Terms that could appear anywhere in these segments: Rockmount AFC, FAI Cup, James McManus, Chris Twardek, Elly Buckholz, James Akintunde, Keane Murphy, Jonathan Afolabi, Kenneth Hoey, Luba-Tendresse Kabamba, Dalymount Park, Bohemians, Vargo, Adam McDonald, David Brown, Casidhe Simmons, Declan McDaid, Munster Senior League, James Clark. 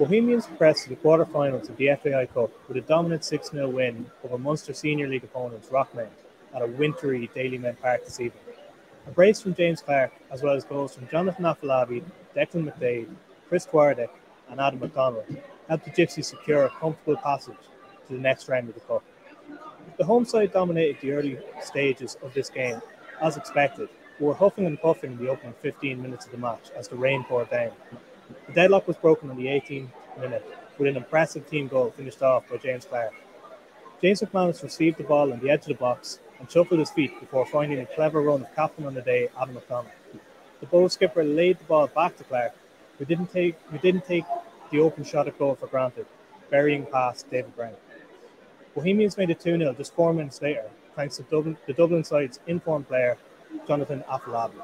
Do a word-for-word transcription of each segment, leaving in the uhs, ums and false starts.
Bohemians progressed to the quarter-finals of the F A I Cup with a dominant six nil win over Munster Senior League opponents Rockmount at a wintry Dalymount Park this evening. A brace from James Clark, as well as goals from Jonathan Afolabi, Declan McDaid, Chris Twardek and Adam McDonald, helped the Gypsies secure a comfortable passage to the next round of the Cup. The home side dominated the early stages of this game, as expected, but were huffing and puffing the opening fifteen minutes of the match as the rain poured down. The deadlock was broken in the eighteenth minute with an impressive team goal finished off by James Clark. James McManus received the ball on the edge of the box and shuffled his feet before finding a clever run of captain on the day, Adam McDonald. The goal skipper laid the ball back to Clark, who didn't take who didn't take the open shot at goal for granted, burying past David Brown. Bohemians made it two nil just four minutes later, thanks to Dublin, the Dublin side's informed player, Jonathan Afolabi.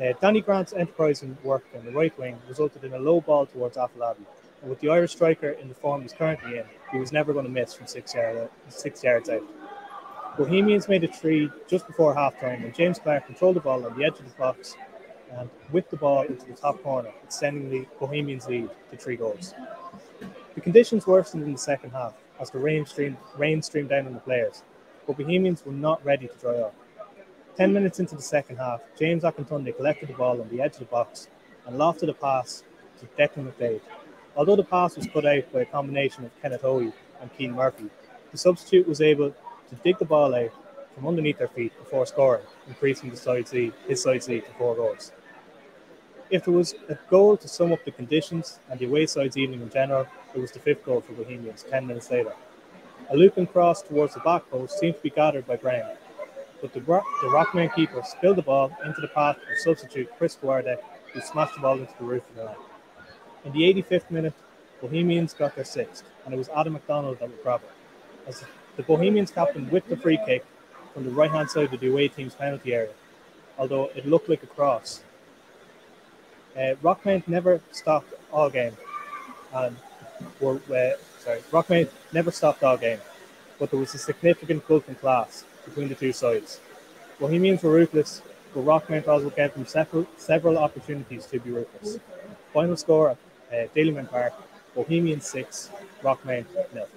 Uh, Danny Grant's enterprising work in the right wing resulted in a low ball towards Afolabi, and with the Irish striker in the form he's currently in, he was never going to miss from six, yard out, six yards out. Bohemians made it three just before half-time, and James Clark controlled the ball on the edge of the box and whipped the ball into the top corner, extending the Bohemians' lead to three goals. The conditions worsened in the second half as the rain streamed, rain streamed down on the players, but Bohemians were not ready to dry up. Ten minutes into the second half, James Akintunde collected the ball on the edge of the box and lofted a pass to Declan McDaid. Although the pass was cut out by a combination of Kenneth Hoey and Keane Murphy, the substitute was able to dig the ball out from underneath their feet before scoring, increasing the side's lead, his side's lead to four goals. If there was a goal to sum up the conditions and the away side's evening in general, it was the fifth goal for Bohemians ten minutes later. A looping cross towards the back post seemed to be gathered by Brown, but the, rock, the Rockman keeper spilled the ball into the path of substitute Chris Twardek, who smashed the ball into the roof of the net. In the eighty-fifth minute, Bohemians got their sixth, and it was Adam McDonald that would grab it, as the Bohemians captain whipped the free kick from the right-hand side of the away team's penalty area, although it looked like a cross. Uh, Rockmount never stopped all game, and were, uh, sorry, Rockmount never stopped all game, but there was a significant gulf in class between the two sides. Bohemians were ruthless, but Rockmount also gave them several, several opportunities to be ruthless. Final score at uh, Dalymount Park: Bohemians six, Rockmount nil.